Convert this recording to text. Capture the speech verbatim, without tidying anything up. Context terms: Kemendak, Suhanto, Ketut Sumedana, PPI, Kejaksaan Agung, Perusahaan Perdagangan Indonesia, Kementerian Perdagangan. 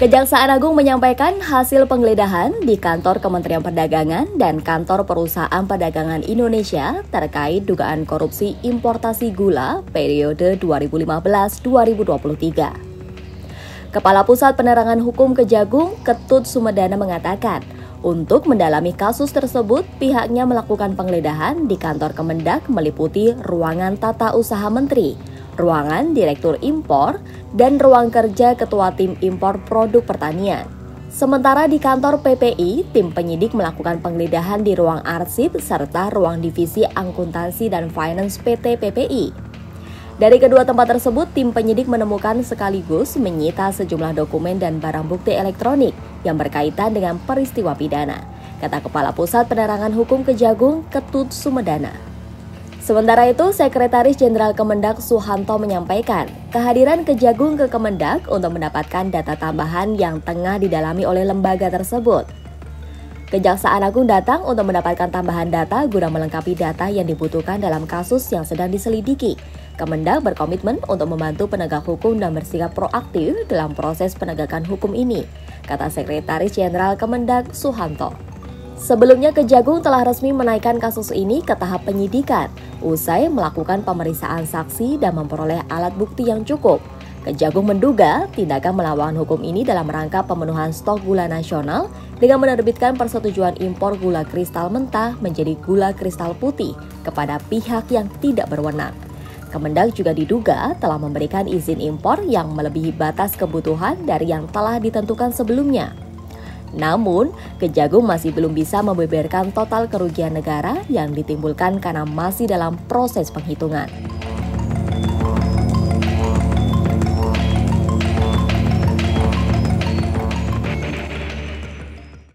Kejaksaan Agung menyampaikan hasil penggeledahan di kantor Kementerian Perdagangan dan kantor Perusahaan Perdagangan Indonesia terkait dugaan korupsi importasi gula periode dua ribu lima belas sampai dua ribu dua puluh tiga. Kepala Pusat Penerangan Hukum Kejagung, Ketut Sumedana mengatakan, untuk mendalami kasus tersebut, pihaknya melakukan penggeledahan di kantor Kemendak meliputi ruangan tata usaha menteri, ruangan direktur impor, dan ruang kerja ketua tim impor produk pertanian. Sementara di kantor P P I, tim penyidik melakukan penggeledahan di ruang arsip serta ruang divisi akuntansi dan finance P T P P I. Dari kedua tempat tersebut, tim penyidik menemukan sekaligus menyita sejumlah dokumen dan barang bukti elektronik yang berkaitan dengan peristiwa pidana, kata Kepala Pusat Penerangan Hukum Kejagung, Ketut Sumedana. Sementara itu, Sekretaris Jenderal Kemendak Suhanto menyampaikan kehadiran Kejagung ke Kemendak untuk mendapatkan data tambahan yang tengah didalami oleh lembaga tersebut. Kejaksaan Agung datang untuk mendapatkan tambahan data guna melengkapi data yang dibutuhkan dalam kasus yang sedang diselidiki. Kemendak berkomitmen untuk membantu penegak hukum dan bersikap proaktif dalam proses penegakan hukum ini, kata Sekretaris Jenderal Kemendak Suhanto. Sebelumnya Kejagung telah resmi menaikkan kasus ini ke tahap penyidikan, usai melakukan pemeriksaan saksi dan memperoleh alat bukti yang cukup. Kejagung menduga tindakan melawan hukum ini dalam rangka pemenuhan stok gula nasional dengan menerbitkan persetujuan impor gula kristal mentah menjadi gula kristal putih kepada pihak yang tidak berwenang. Kemendak juga diduga telah memberikan izin impor yang melebihi batas kebutuhan dari yang telah ditentukan sebelumnya. Namun, Kejagung masih belum bisa membeberkan total kerugian negara yang ditimbulkan karena masih dalam proses penghitungan.